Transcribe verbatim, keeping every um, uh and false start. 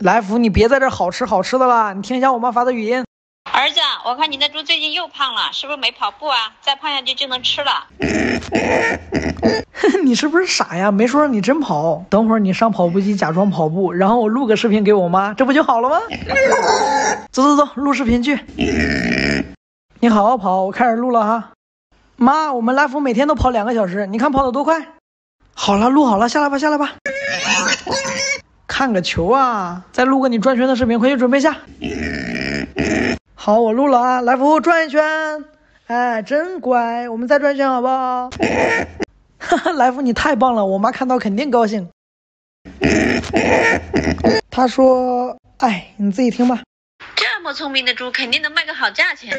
来福，你别在这好吃好吃的了，你听一下我妈发的语音。儿子，我看你那猪最近又胖了，是不是没跑步啊？再胖下去就能吃了。你是不是傻呀？没说你真跑，等会儿你上跑步机假装跑步，然后我录个视频给我妈，这不就好了吗？走走走，录视频去。你好好跑，我开始录了哈。妈，我们来福每天都跑两个小时，你看跑得多快。好了，录好了，下来吧，下来吧。看个球啊！再录个你转圈的视频，快去准备一下。好，我录了啊，来福转一圈，哎，真乖，我们再转一圈好不好？哈哈，来福你太棒了，我妈看到肯定高兴。她说：“哎，你自己听吧。”这么聪明的猪，肯定能卖个好价钱。